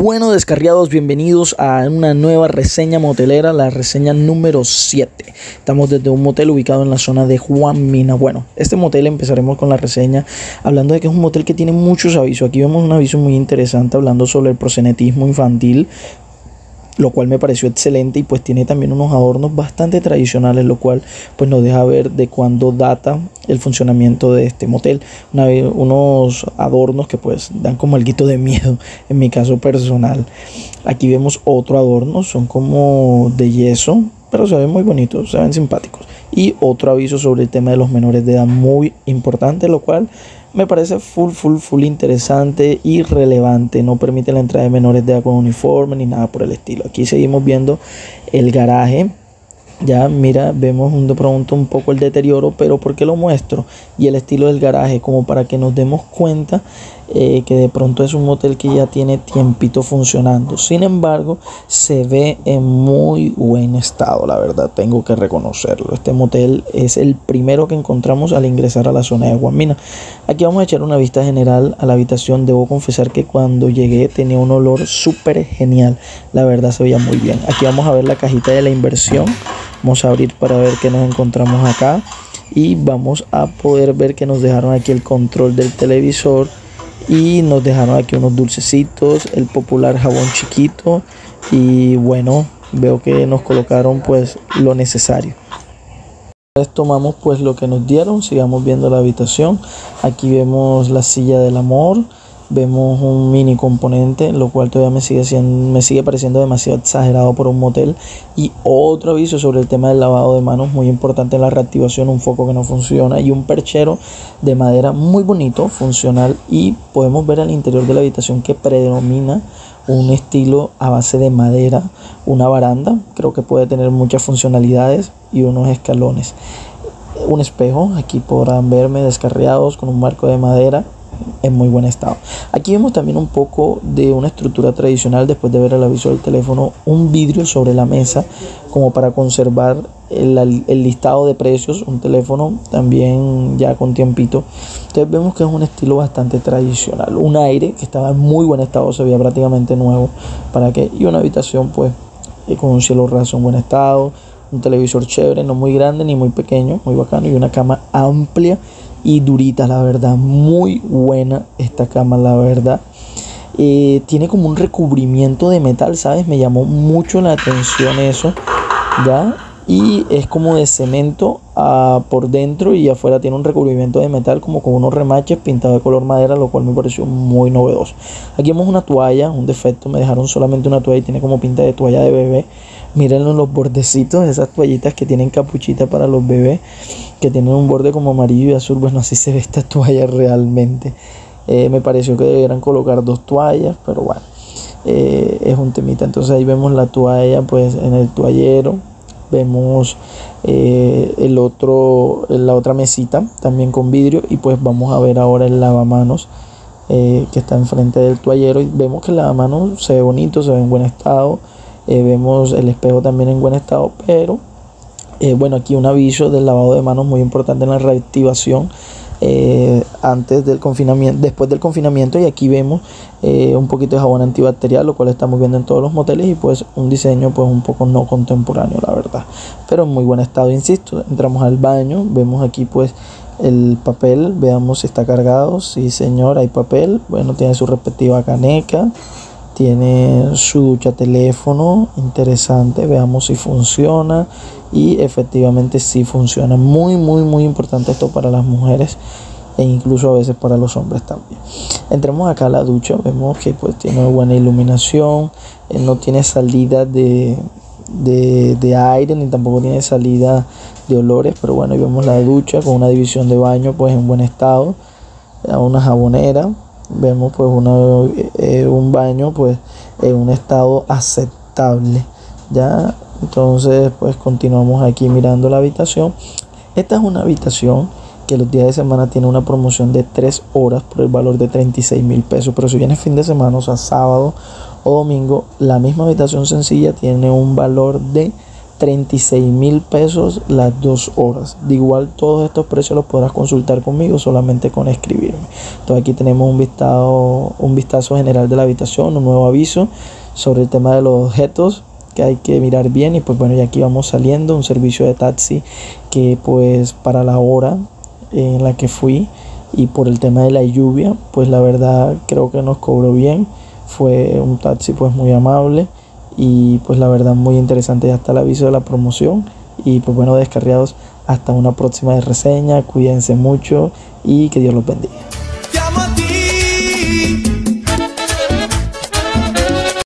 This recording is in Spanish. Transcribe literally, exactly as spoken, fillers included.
Bueno, descarriados, bienvenidos a una nueva reseña motelera, la reseña número siete. Estamos desde un motel ubicado en la zona de Juan Mina. Bueno, este motel empezaremos con la reseña hablando de que es un motel que tiene muchos avisos. Aquí vemos un aviso muy interesante hablando sobre el proxenetismo infantil, lo cual me pareció excelente, y pues tiene también unos adornos bastante tradicionales, lo cual pues nos deja ver de cuándo data el funcionamiento de este motel. Una, unos adornos que pues dan como alguito de miedo en mi caso personal. Aquí vemos otro adorno, son como de yeso, pero se ven muy bonitos, se ven simpáticos. Y otro aviso sobre el tema de los menores de edad muy importante, lo cual me parece full, full, full interesante y relevante. No permite la entrada de menores de edad con uniforme ni nada por el estilo. Aquí seguimos viendo el garaje. Ya mira, vemos un, de pronto un poco el deterioro, pero ¿por qué lo muestro? Y el estilo del garaje, como para que nos demos cuenta eh, que de pronto es un motel que ya tiene tiempito funcionando. Sin embargo, se ve en muy buen estado, la verdad, tengo que reconocerlo. Este motel es el primero que encontramos al ingresar a la zona de Juan Mina. Aquí vamos a echar una vista general a la habitación. Debo confesar que cuando llegué tenía un olor súper genial, la verdad se veía muy bien. Aquí vamos a ver la cajita de la inversión. Vamos a abrir para ver qué nos encontramos acá, y vamos a poder ver que nos dejaron aquí el control del televisor, y nos dejaron aquí unos dulcecitos, el popular jabón chiquito, y bueno, veo que nos colocaron pues lo necesario. Entonces tomamos pues lo que nos dieron. Sigamos viendo la habitación. Aquí vemos la silla del amor, vemos un mini componente, lo cual todavía me sigue siendo, me sigue pareciendo demasiado exagerado por un motel. Y otro aviso sobre el tema del lavado de manos, muy importante en la reactivación, un foco que no funciona y un perchero de madera muy bonito, funcional. Y podemos ver al interior de la habitación que predomina un estilo a base de madera, una baranda, creo que puede tener muchas funcionalidades, y unos escalones, un espejo. Aquí podrán verme descarriados con un marco de madera en muy buen estado. Aquí vemos también un poco de una estructura tradicional. Después de ver el aviso del teléfono, un vidrio sobre la mesa como para conservar el, el listado de precios. Un teléfono también ya con tiempito. Entonces vemos que es un estilo bastante tradicional. Un aire que estaba en muy buen estado, se veía prácticamente nuevo. ¿Para qué? Y una habitación pues con un cielo raso en buen estado. Un televisor chévere, no muy grande ni muy pequeño, muy bacano. Y una cama amplia y durita, la verdad, muy buena esta cama, la verdad. Eh, tiene como un recubrimiento de metal, ¿sabes? Me llamó mucho la atención eso, ¿ya? Y es como de cemento uh, por dentro, y afuera tiene un recubrimiento de metal como con unos remaches pintados de color madera, lo cual me pareció muy novedoso. Aquí vemos una toalla, un defecto, me dejaron solamente una toalla y tiene como pinta de toalla de bebé. Mírenlo en los bordecitos, esas toallitas que tienen capuchita para los bebés, que tienen un borde como amarillo y azul. Bueno, así se ve esta toalla realmente. Eh, me pareció que debieran colocar dos toallas, pero bueno, eh, es un temita. Entonces ahí vemos la toalla pues en el toallero. Vemos eh, el otro, la otra mesita también con vidrio, y pues vamos a ver ahora el lavamanos eh, que está enfrente del toallero, y vemos que el lavamanos se ve bonito, se ve en buen estado. Eh, vemos el espejo también en buen estado, pero eh, bueno, aquí un aviso del lavado de manos muy importante en la reactivación eh, antes del confinamiento, después del confinamiento. Y aquí vemos eh, un poquito de jabón antibacterial, lo cual estamos viendo en todos los moteles, y pues un diseño pues un poco no contemporáneo, la verdad, pero en muy buen estado, insisto. Entramos al baño, vemos aquí pues el papel, veamos si está cargado. Sí señor, hay papel. Bueno, tiene su respectiva caneca, tiene su ducha teléfono, interesante. Veamos si funciona, y efectivamente sí funciona. Muy muy muy importante esto para las mujeres, e incluso a veces para los hombres también. Entremos acá a la ducha, vemos que pues tiene buena iluminación, eh, no tiene salida de, de, de aire, ni tampoco tiene salida de olores, pero bueno, y vemos la ducha con una división de baño pues en buen estado, una jabonera. Vemos pues una, eh, un baño pues en un estado aceptable, ya. Entonces pues continuamos aquí mirando la habitación. Esta es una habitación que los días de semana tiene una promoción de tres horas por el valor de treinta y seis mil pesos, pero si viene fin de semana, o sea sábado o domingo, la misma habitación sencilla tiene un valor de treinta y seis mil pesos las dos horas. De igual, todos estos precios los podrás consultar conmigo solamente con escribirme. Entonces aquí tenemos un vistazo, un vistazo general de la habitación, un nuevo aviso sobre el tema de los objetos que hay que mirar bien. Y pues bueno, ya aquí vamos saliendo, un servicio de taxi que pues para la hora en la que fui y por el tema de la lluvia, pues la verdad creo que nos cobró bien. Fue un taxi pues muy amable y pues la verdad muy interesante. Ya está el aviso de la promoción y pues bueno, descarriados, hasta una próxima reseña. Cuídense mucho y que Dios los bendiga.